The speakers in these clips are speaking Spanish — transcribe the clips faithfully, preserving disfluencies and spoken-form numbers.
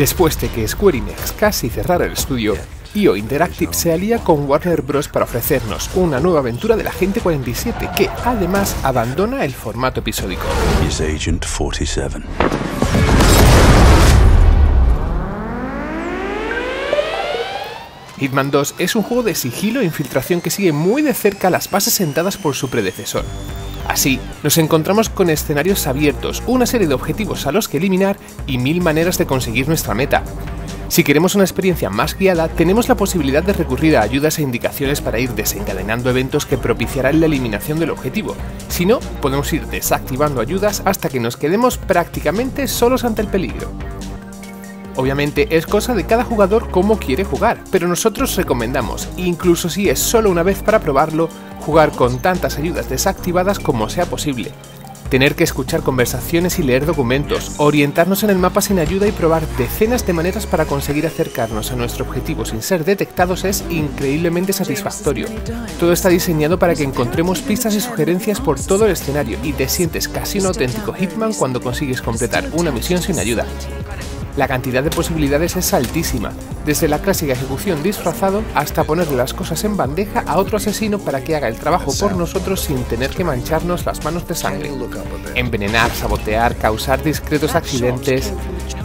Después de que Square Enix casi cerrara el estudio, I O Interactive se alía con Warner Bros. Para ofrecernos una nueva aventura del Agente cuarenta y siete, que además abandona el formato episódico. Es Agent cuarenta y siete. Hitman dos es un juego de sigilo e infiltración que sigue muy de cerca las bases sentadas por su predecesor. Así, nos encontramos con escenarios abiertos, una serie de objetivos a los que eliminar y mil maneras de conseguir nuestra meta. Si queremos una experiencia más guiada, tenemos la posibilidad de recurrir a ayudas e indicaciones para ir desencadenando eventos que propiciarán la eliminación del objetivo. Si no, podemos ir desactivando ayudas hasta que nos quedemos prácticamente solos ante el peligro. Obviamente es cosa de cada jugador cómo quiere jugar, pero nosotros recomendamos, incluso si es solo una vez para probarlo, jugar con tantas ayudas desactivadas como sea posible. Tener que escuchar conversaciones y leer documentos, orientarnos en el mapa sin ayuda y probar decenas de maneras para conseguir acercarnos a nuestro objetivo sin ser detectados es increíblemente satisfactorio. Todo está diseñado para que encontremos pistas y sugerencias por todo el escenario y te sientes casi un auténtico Hitman cuando consigues completar una misión sin ayuda. La cantidad de posibilidades es altísima, desde la clásica ejecución disfrazado hasta ponerle las cosas en bandeja a otro asesino para que haga el trabajo por nosotros sin tener que mancharnos las manos de sangre. Envenenar, sabotear, causar discretos accidentes.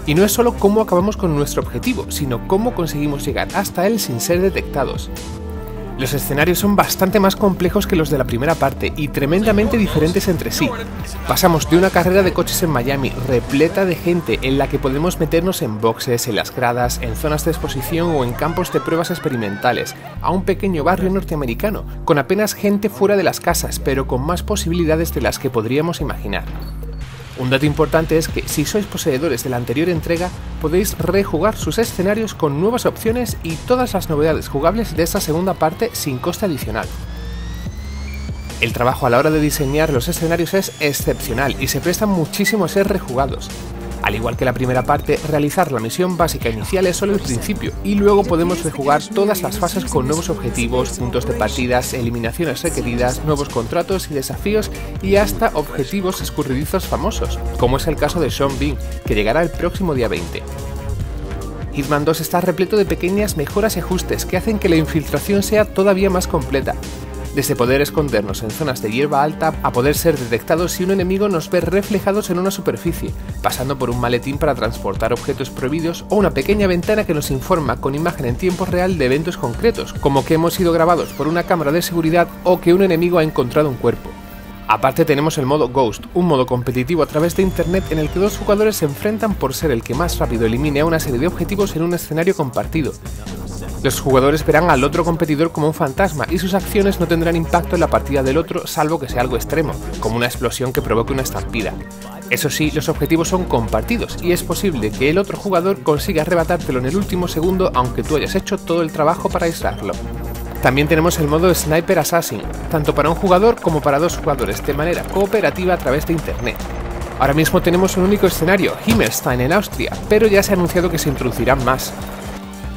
Y no es solo cómo acabamos con nuestro objetivo, sino cómo conseguimos llegar hasta él sin ser detectados. Los escenarios son bastante más complejos que los de la primera parte y tremendamente diferentes entre sí. Pasamos de una carrera de coches en Miami repleta de gente en la que podemos meternos en boxes, en las gradas, en zonas de exposición o en campos de pruebas experimentales, a un pequeño barrio norteamericano, con apenas gente fuera de las casas, pero con más posibilidades de las que podríamos imaginar. Un dato importante es que, si sois poseedores de la anterior entrega, podéis rejugar sus escenarios con nuevas opciones y todas las novedades jugables de esta segunda parte sin coste adicional. El trabajo a la hora de diseñar los escenarios es excepcional y se presta muchísimo a ser rejugados. Al igual que la primera parte, realizar la misión básica inicial es solo el principio y luego podemos rejugar todas las fases con nuevos objetivos, puntos de partidas, eliminaciones requeridas, nuevos contratos y desafíos y hasta objetivos escurridizos famosos, como es el caso de Sean Bean, que llegará el próximo día veinte. Hitman dos está repleto de pequeñas mejoras y ajustes que hacen que la infiltración sea todavía más completa. Desde poder escondernos en zonas de hierba alta a poder ser detectados si un enemigo nos ve reflejados en una superficie, pasando por un maletín para transportar objetos prohibidos o una pequeña ventana que nos informa con imagen en tiempo real de eventos concretos, como que hemos sido grabados por una cámara de seguridad o que un enemigo ha encontrado un cuerpo. Aparte tenemos el modo Ghost, un modo competitivo a través de internet en el que dos jugadores se enfrentan por ser el que más rápido elimine a una serie de objetivos en un escenario compartido. Los jugadores verán al otro competidor como un fantasma y sus acciones no tendrán impacto en la partida del otro salvo que sea algo extremo, como una explosión que provoque una estampida. Eso sí, los objetivos son compartidos y es posible que el otro jugador consiga arrebatártelo en el último segundo aunque tú hayas hecho todo el trabajo para aislarlo. También tenemos el modo Sniper Assassin, tanto para un jugador como para dos jugadores de manera cooperativa a través de internet. Ahora mismo tenemos un único escenario, Himmelstein en Austria, pero ya se ha anunciado que se introducirán más.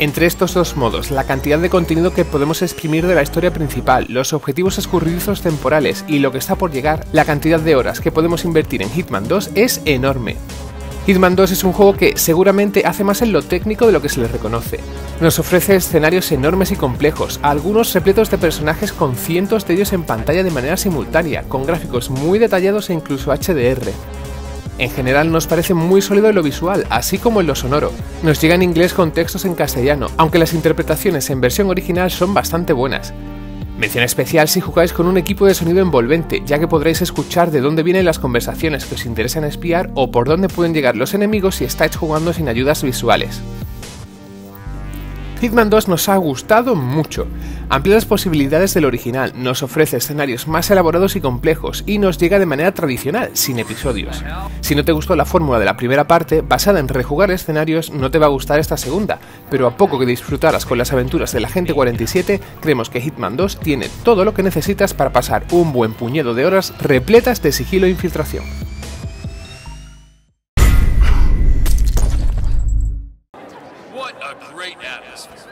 Entre estos dos modos, la cantidad de contenido que podemos exprimir de la historia principal, los objetivos escurridizos temporales y lo que está por llegar, la cantidad de horas que podemos invertir en Hitman dos es enorme. Hitman dos es un juego que seguramente hace más en lo técnico de lo que se le reconoce. Nos ofrece escenarios enormes y complejos, algunos repletos de personajes con cientos de ellos en pantalla de manera simultánea, con gráficos muy detallados e incluso H D R. En general nos parece muy sólido en lo visual, así como en lo sonoro. Nos llega en inglés con textos en castellano, aunque las interpretaciones en versión original son bastante buenas. Mención especial si jugáis con un equipo de sonido envolvente, ya que podréis escuchar de dónde vienen las conversaciones que os interesan espiar o por dónde pueden llegar los enemigos si estáis jugando sin ayudas visuales. Hitman dos nos ha gustado mucho. Amplía las posibilidades del original, nos ofrece escenarios más elaborados y complejos y nos llega de manera tradicional, sin episodios. Si no te gustó la fórmula de la primera parte, basada en rejugar escenarios, no te va a gustar esta segunda, pero a poco que disfrutaras con las aventuras del Agente cuarenta y siete, creemos que Hitman dos tiene todo lo que necesitas para pasar un buen puñado de horas repletas de sigilo e infiltración.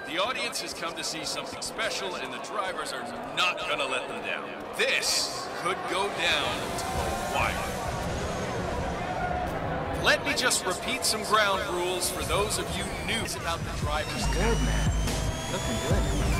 The audience has come to see something special, and the drivers are not going to let them down. This could go down to the wire. Let me just repeat some ground rules for those of you new. It's about the driver's good, man. Looking good.